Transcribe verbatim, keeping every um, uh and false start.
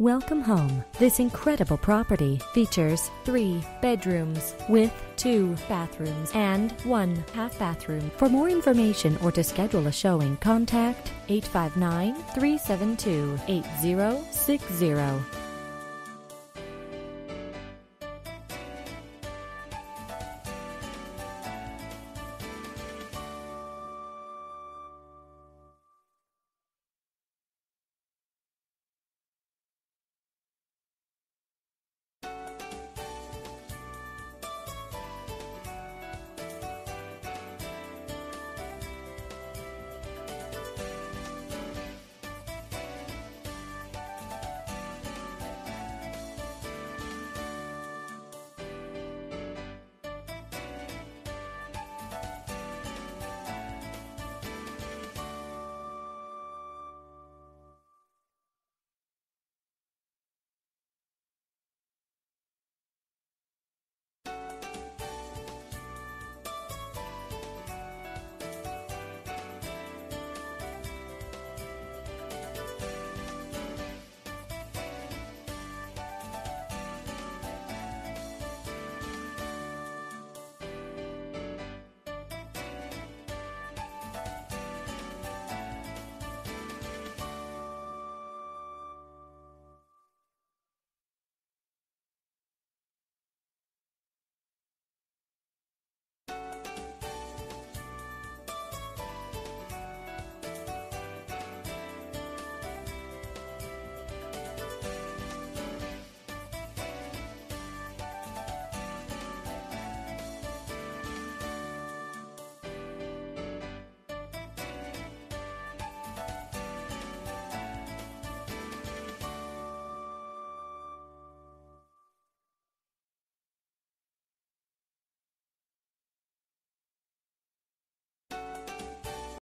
Welcome home. This incredible property features three bedrooms with two bathrooms and one half bathroom. For more information or to schedule a showing, contact eight five nine, three seven two, eight zero six zero.